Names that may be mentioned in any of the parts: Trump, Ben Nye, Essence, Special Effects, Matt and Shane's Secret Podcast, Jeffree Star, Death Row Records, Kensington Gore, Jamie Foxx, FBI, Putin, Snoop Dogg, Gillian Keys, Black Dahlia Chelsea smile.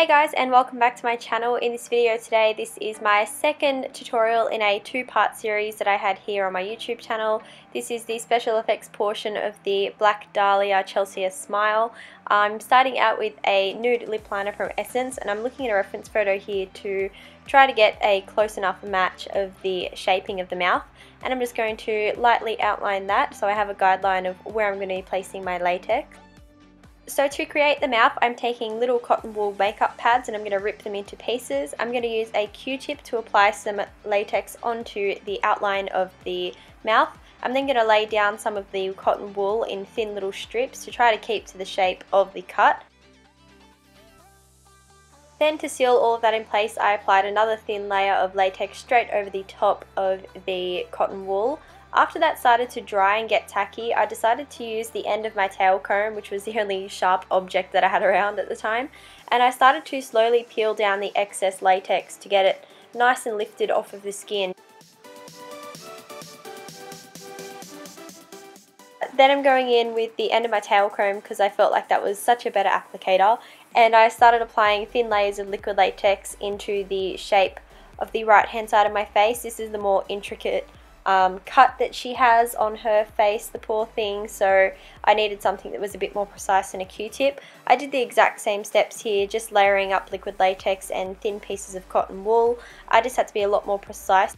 Hey guys, and welcome back to my channel. In this video today, this is my second tutorial in a two-part series that I had here on my YouTube channel. This is the special effects portion of the Black Dahlia Chelsea Smile. I'm starting out with a nude lip liner from Essence, and I'm looking at a reference photo here to try to get a close enough match of the shaping of the mouth, and I'm just going to lightly outline that so I have a guideline of where I'm going to be placing my latex. So to create the mouth, I'm taking little cotton wool makeup pads and I'm going to rip them into pieces. I'm going to use a Q-tip to apply some latex onto the outline of the mouth. I'm then going to lay down some of the cotton wool in thin little strips to try to keep to the shape of the cut. Then to seal all of that in place, I applied another thin layer of latex straight over the top of the cotton wool. After that started to dry and get tacky, I decided to use the end of my tail comb, which was the only sharp object that I had around at the time, and I started to slowly peel down the excess latex to get it nice and lifted off of the skin. Then I'm going in with the end of my tail comb because I felt like that was such a better applicator, and I started applying thin layers of liquid latex into the shape of the right hand side of my face. This is the more intricate cut that she has on her face, the poor thing, so I needed something that was a bit more precise than a Q-tip. I did the exact same steps here, just layering up liquid latex and thin pieces of cotton wool. I just had to be a lot more precise.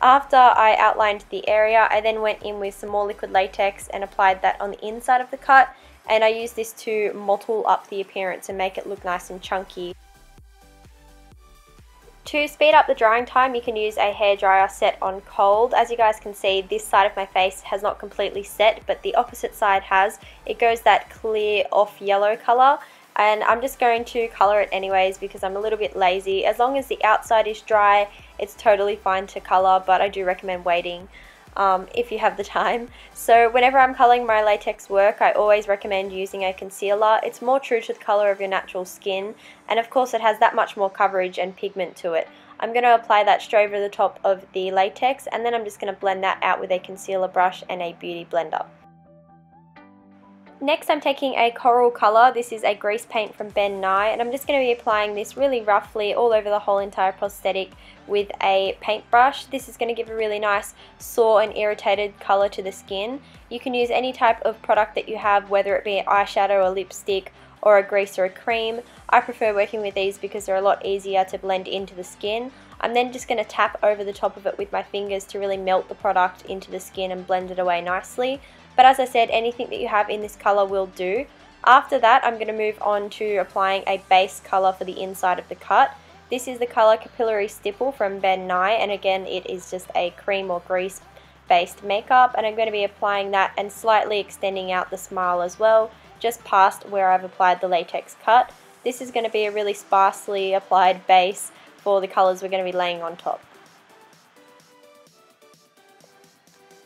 After I outlined the area, I then went in with some more liquid latex and applied that on the inside of the cut, and I used this to mottle up the appearance and make it look nice and chunky. To speed up the drying time, you can use a hairdryer set on cold. As you guys can see, this side of my face has not completely set, but the opposite side has. It goes that clear off yellow colour, and I'm just going to colour it anyways because I'm a little bit lazy. As long as the outside is dry, it's totally fine to colour, but I do recommend waiting if you have the time. So whenever I'm colouring my latex work, I always recommend using a concealer. It's more true to the colour of your natural skin, and of course it has that much more coverage and pigment to it. I'm going to apply that straight over the top of the latex, and then I'm just going to blend that out with a concealer brush and a beauty blender. Next, I'm taking a coral colour. This is a grease paint from Ben Nye, and I'm just going to be applying this really roughly all over the whole entire prosthetic with a paintbrush. This is going to give a really nice sore and irritated colour to the skin. You can use any type of product that you have, whether it be eyeshadow or lipstick or a grease or a cream. I prefer working with these because they're a lot easier to blend into the skin. I'm then just going to tap over the top of it with my fingers to really melt the product into the skin and blend it away nicely. But as I said, anything that you have in this colour will do. After that, I'm going to move on to applying a base colour for the inside of the cut. This is the colour Capillary Stipple from Ben Nye, and again, it is just a cream or grease-based makeup, and I'm going to be applying that and slightly extending out the smile as well, just past where I've applied the latex cut. This is going to be a really sparsely applied base for the colours we're going to be laying on top.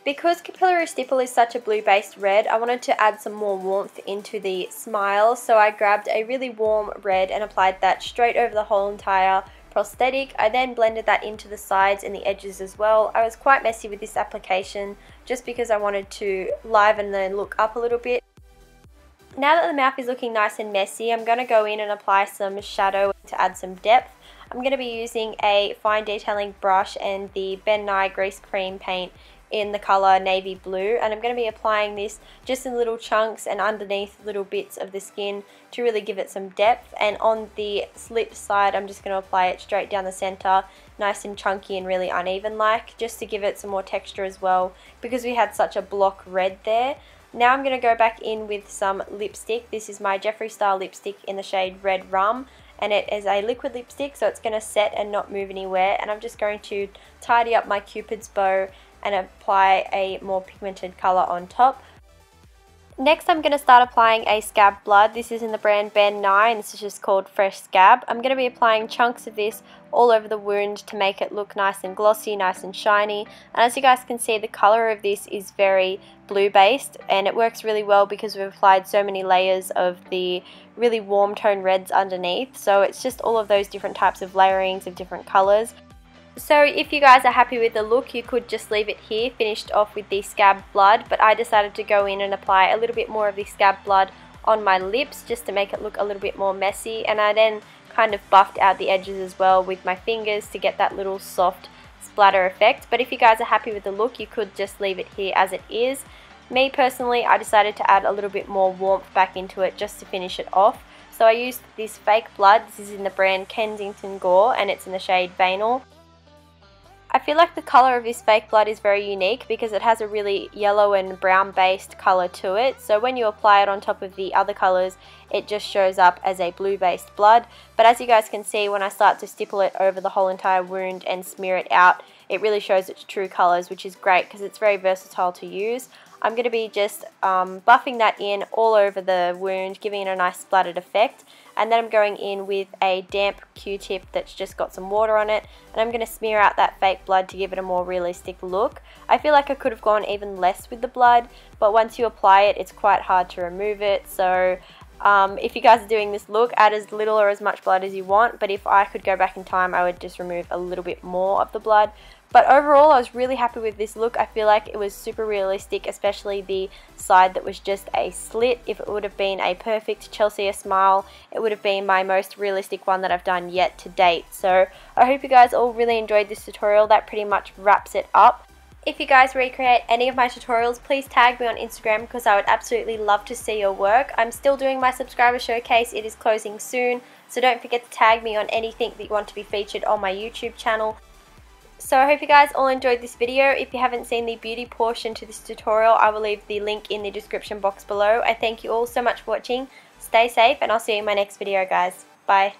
Because Capillary Stipple is such a blue-based red, I wanted to add some more warmth into the smile, so I grabbed a really warm red and applied that straight over the whole entire prosthetic. I then blended that into the sides and the edges as well. I was quite messy with this application just because I wanted to liven the look up a little bit. Now that the mouth is looking nice and messy, I'm going to go in and apply some shadow to add some depth. I'm going to be using a fine detailing brush and the Ben Nye Grease Cream paint in the colour navy blue, and I'm going to be applying this just in little chunks and underneath little bits of the skin to really give it some depth, and on the slip side I'm just going to apply it straight down the centre, nice and chunky and really uneven like, just to give it some more texture as well because we had such a block red there. Now I'm going to go back in with some lipstick. This is my Jeffree Star lipstick in the shade Red Rum, and it is a liquid lipstick, so it's going to set and not move anywhere, and I'm just going to tidy up my Cupid's bow and apply a more pigmented colour on top. Next, I'm going to start applying a Scab Blood. This is in the brand Ben Nye, and this is just called Fresh Scab. I'm going to be applying chunks of this all over the wound to make it look nice and glossy, nice and shiny. And as you guys can see, the colour of this is very blue based, and it works really well because we've applied so many layers of the really warm tone reds underneath. So it's just all of those different types of layerings of different colours. So if you guys are happy with the look, you could just leave it here, finished off with the Scab Blood, but I decided to go in and apply a little bit more of the Scab Blood on my lips just to make it look a little bit more messy, and I then kind of buffed out the edges as well with my fingers to get that little soft splatter effect. But if you guys are happy with the look, you could just leave it here as it is. Me personally, I decided to add a little bit more warmth back into it just to finish it off. So I used this fake blood. This is in the brand Kensington Gore and it's in the shade Vanel. I feel like the colour of this fake blood is very unique because it has a really yellow and brown based colour to it, so when you apply it on top of the other colours it just shows up as a blue based blood. But as you guys can see, when I start to stipple it over the whole entire wound and smear it out, it really shows its true colours, which is great because it's very versatile to use. I'm going to be just buffing that in all over the wound, giving it a nice splattered effect. And then I'm going in with a damp Q-tip that's just got some water on it, and I'm going to smear out that fake blood to give it a more realistic look. I feel like I could have gone even less with the blood, but once you apply it, it's quite hard to remove it. So if you guys are doing this look, add as little or as much blood as you want, but if I could go back in time, I would just remove a little bit more of the blood. But overall, I was really happy with this look. I feel like it was super realistic, especially the side that was just a slit. If it would have been a perfect Chelsea smile, it would have been my most realistic one that I've done yet to date. So I hope you guys all really enjoyed this tutorial. That pretty much wraps it up. If you guys recreate any of my tutorials, please tag me on Instagram because I would absolutely love to see your work. I'm still doing my subscriber showcase. It is closing soon, so don't forget to tag me on anything that you want to be featured on my YouTube channel. So I hope you guys all enjoyed this video. If you haven't seen the beauty portion to this tutorial, I will leave the link in the description box below. I thank you all so much for watching. Stay safe and I'll see you in my next video, guys. Bye.